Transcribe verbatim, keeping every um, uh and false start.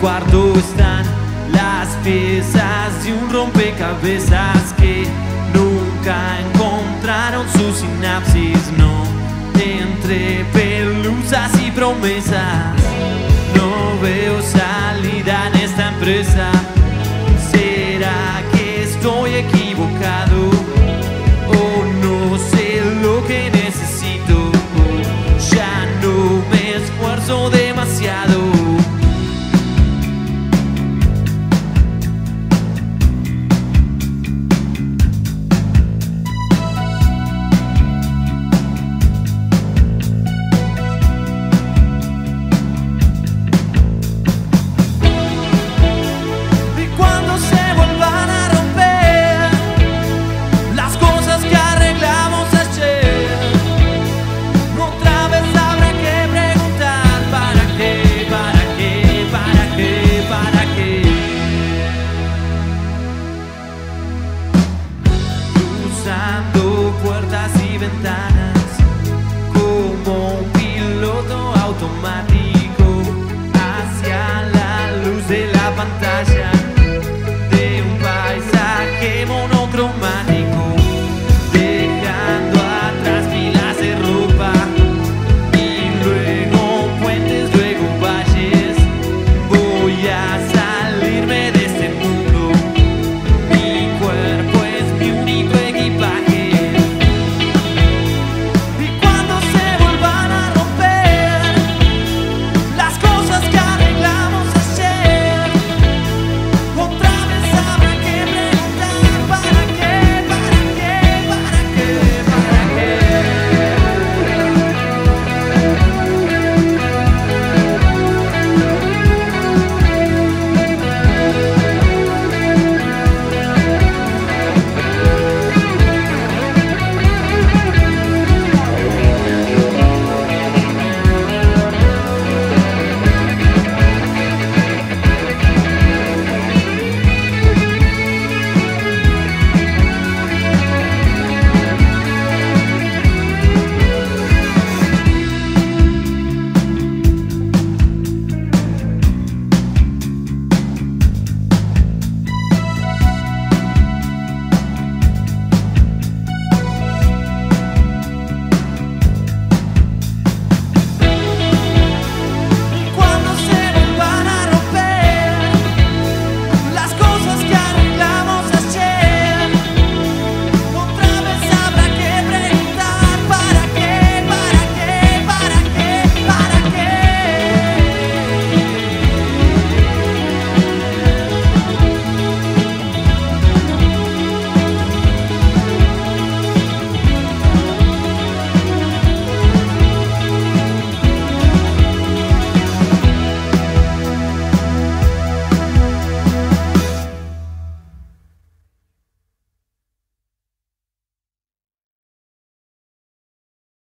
cuarto están las piezas de un rompecabezas que nunca encontraron su sinapsis. No, entre pelusas y promesas, no veo salida en esta empresa. ¿Será que estoy equivocado? ¿O no sé lo que necesito? Ya no me esfuerzo demasiado. Cruzando puertas y ventanas como un piloto automático hacia la luz de la pantalla de un paisaje monocromático.